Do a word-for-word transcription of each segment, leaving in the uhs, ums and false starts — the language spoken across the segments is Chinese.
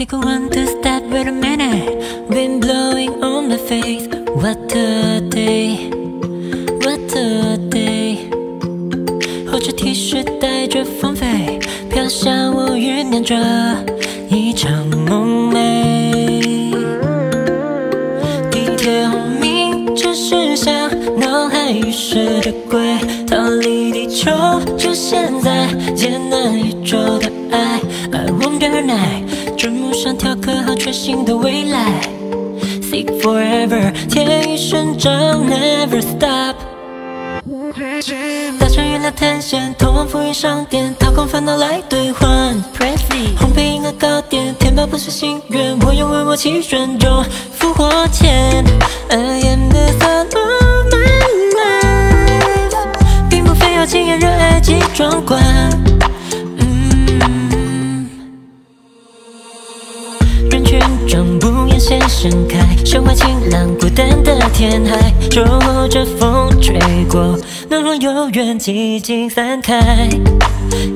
Take one, two step, wait a minute. Wind blowing on my face. What a day, what a day. 厚着 T 恤，带着风飞，飘向我酝酿着一场梦寐。地铁轰鸣着驶向脑海与世界轨，逃离地球就现在，艰难宇宙的爱。I wonder night， 这幕上雕刻好全新的未来。Seek forever， 天意生长 ，never stop。 搭乘月亮探险，通往浮云商店，掏空烦恼来兑换。Presley， 烘焙银河糕点，填饱不是心愿，我用为我祈愿永复活前。I am the sun of my life， 并不非要惊艳热爱及壮观。嗯，人群中不言先盛开，身怀晴朗孤单的天海，守候着风吹过。 能让幽怨寂静散开，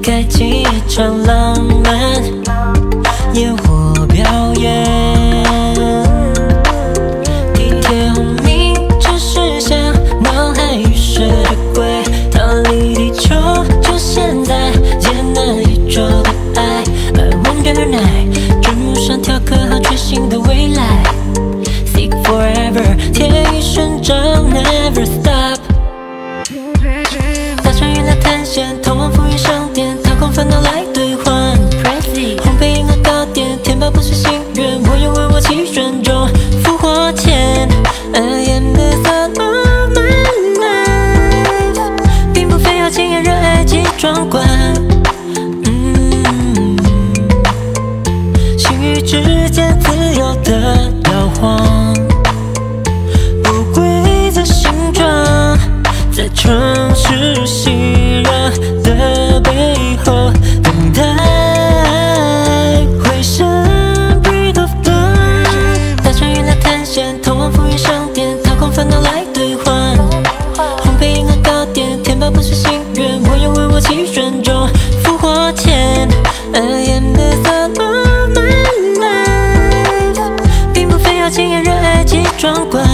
开启一场浪漫烟火表演。地铁轰鸣着驶向脑海与世界轨，逃离地球就现在，艰难宇宙的爱。I wonder night， 这幕上雕刻好全新的未来。Seek forever， 天意生长 ，never stop。 通往浮云商店，掏空烦恼来兑换。Presley， 烘焙银河糕点，填饱不是心愿，我用为我祈愿中复活前。I am the sun of my life， 并不非要惊艳热爱及壮观。嗯，心与之间自由的摇晃，不规则形状，在城市心。 的背后，等待回声 ，breath of dawn。搭乘月亮探险，通往浮云商店，掏空烦恼来兑换。烘焙银河糕点，填饱不是心愿，我用为我祈愿中复活前。I am the sun of my life， 并不非要惊艳热爱及壮观。